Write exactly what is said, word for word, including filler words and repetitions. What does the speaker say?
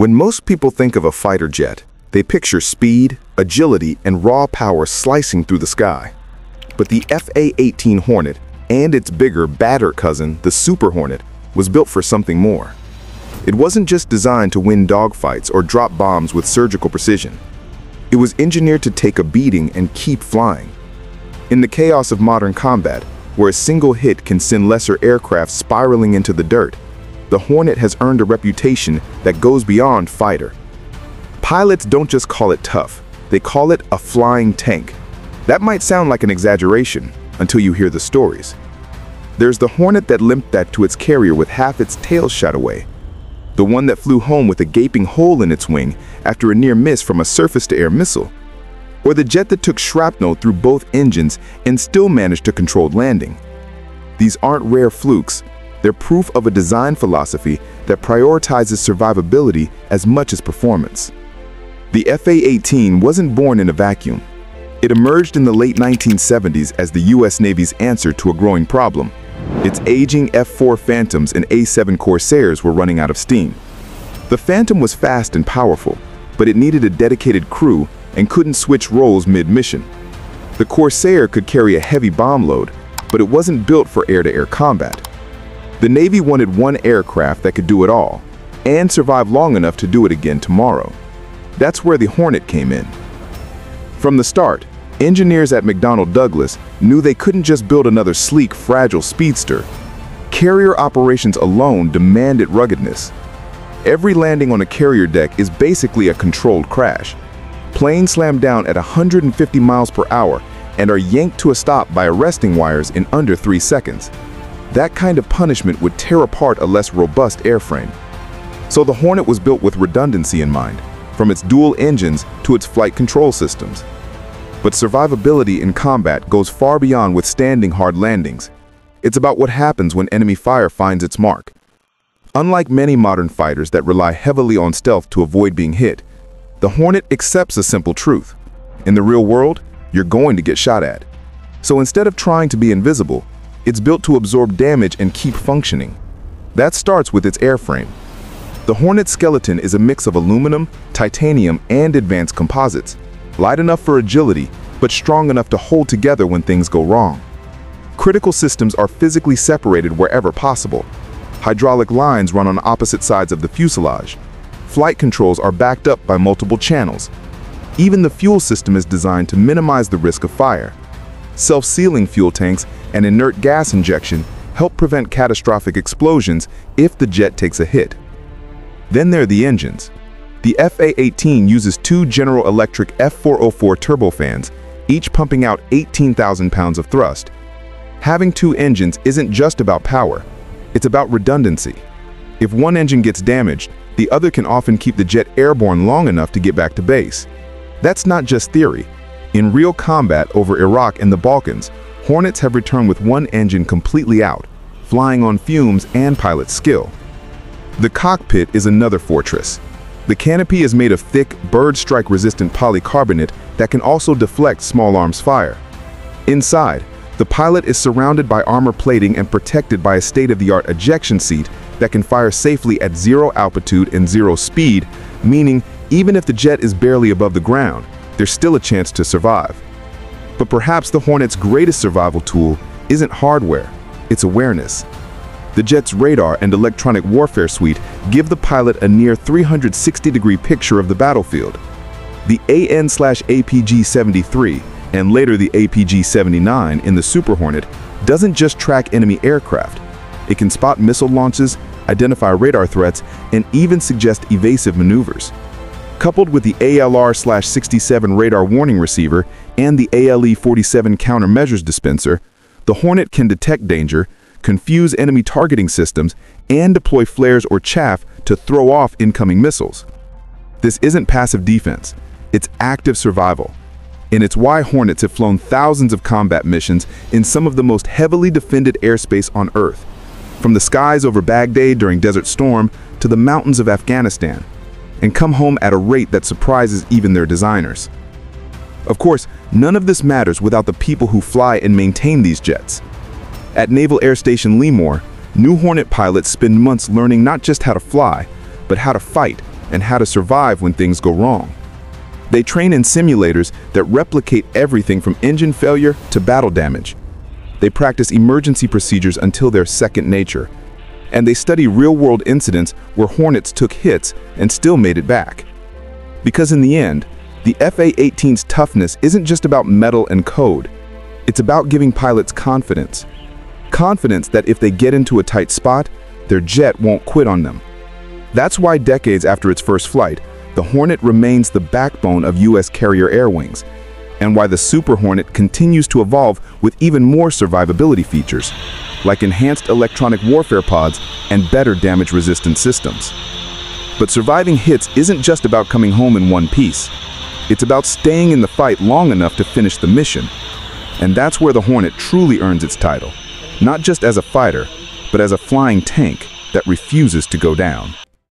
When most people think of a fighter jet, they picture speed, agility, and raw power slicing through the sky. But the F A eighteen Hornet and its bigger, badder cousin, the Super Hornet, was built for something more. It wasn't just designed to win dogfights or drop bombs with surgical precision. It was engineered to take a beating and keep flying. In the chaos of modern combat, where a single hit can send lesser aircraft spiraling into the dirt, the Hornet has earned a reputation that goes beyond fighter. Pilots don't just call it tough, they call it a flying tank. That might sound like an exaggeration until you hear the stories. There's the Hornet that limped back to its carrier with half its tail shot away, the one that flew home with a gaping hole in its wing after a near miss from a surface-to-air missile, or the jet that took shrapnel through both engines and still managed a controlled landing. These aren't rare flukes, they're proof of a design philosophy that prioritizes survivability as much as performance. The F A eighteen wasn't born in a vacuum. It emerged in the late nineteen seventies as the U S Navy's answer to a growing problem. Its aging F four Phantoms and A seven Corsairs were running out of steam. The Phantom was fast and powerful, but it needed a dedicated crew and couldn't switch roles mid-mission. The Corsair could carry a heavy bomb load, but it wasn't built for air-to-air combat. The Navy wanted one aircraft that could do it all, and survive long enough to do it again tomorrow. That's where the Hornet came in. From the start, engineers at McDonnell Douglas knew they couldn't just build another sleek, fragile speedster. Carrier operations alone demanded ruggedness. Every landing on a carrier deck is basically a controlled crash. Planes slam down at one hundred fifty miles per hour and are yanked to a stop by arresting wires in under three seconds. That kind of punishment would tear apart a less robust airframe. So the Hornet was built with redundancy in mind, from its dual engines to its flight control systems. But survivability in combat goes far beyond withstanding hard landings. It's about what happens when enemy fire finds its mark. Unlike many modern fighters that rely heavily on stealth to avoid being hit, the Hornet accepts a simple truth. In the real world, you're going to get shot at. So instead of trying to be invisible, it's built to absorb damage and keep functioning. That starts with its airframe. The Hornet skeleton is a mix of aluminum, titanium, and advanced composites, light enough for agility, but strong enough to hold together when things go wrong. Critical systems are physically separated wherever possible. Hydraulic lines run on opposite sides of the fuselage. Flight controls are backed up by multiple channels. Even the fuel system is designed to minimize the risk of fire. Self-sealing fuel tanks and inert gas injection help prevent catastrophic explosions if the jet takes a hit. Then there are the engines. The F A eighteen uses two General Electric F four oh four turbofans, each pumping out eighteen thousand pounds of thrust. Having two engines isn't just about power, it's about redundancy. If one engine gets damaged, the other can often keep the jet airborne long enough to get back to base. That's not just theory. In real combat over Iraq and the Balkans, Hornets have returned with one engine completely out, flying on fumes and pilot skill. The cockpit is another fortress. The canopy is made of thick, bird-strike-resistant polycarbonate that can also deflect small arms fire. Inside, the pilot is surrounded by armor plating and protected by a state-of-the-art ejection seat that can fire safely at zero altitude and zero speed, meaning even if the jet is barely above the ground, there's still a chance to survive. But perhaps the Hornet's greatest survival tool isn't hardware, it's awareness. The jet's radar and electronic warfare suite give the pilot a near three hundred sixty degree picture of the battlefield. The A N A P G seventy-three and later the A P G seventy-nine in the Super Hornet doesn't just track enemy aircraft. It can spot missile launches, identify radar threats, and even suggest evasive maneuvers. Coupled with the A L R sixty-seven radar warning receiver and the A L E forty-seven countermeasures dispenser, the Hornet can detect danger, confuse enemy targeting systems, and deploy flares or chaff to throw off incoming missiles. This isn't passive defense, it's active survival. And it's why Hornets have flown thousands of combat missions in some of the most heavily defended airspace on Earth, from the skies over Baghdad during Desert Storm to the mountains of Afghanistan, and come home at a rate that surprises even their designers. Of course, none of this matters without the people who fly and maintain these jets. At Naval Air Station Lemoore, new Hornet pilots spend months learning not just how to fly, but how to fight, and how to survive when things go wrong. They train in simulators that replicate everything from engine failure to battle damage. They practice emergency procedures until they're second nature. And they study real-world incidents where Hornets took hits and still made it back. Because in the end, the F A eighteen's toughness isn't just about metal and code. It's about giving pilots confidence. Confidence that if they get into a tight spot, their jet won't quit on them. That's why decades after its first flight, the Hornet remains the backbone of U S carrier air wings, and why the Super Hornet continues to evolve with even more survivability features, like enhanced electronic warfare pods and better damage-resistant systems. But surviving hits isn't just about coming home in one piece. It's about staying in the fight long enough to finish the mission. And that's where the Hornet truly earns its title, not just as a fighter, but as a flying tank that refuses to go down.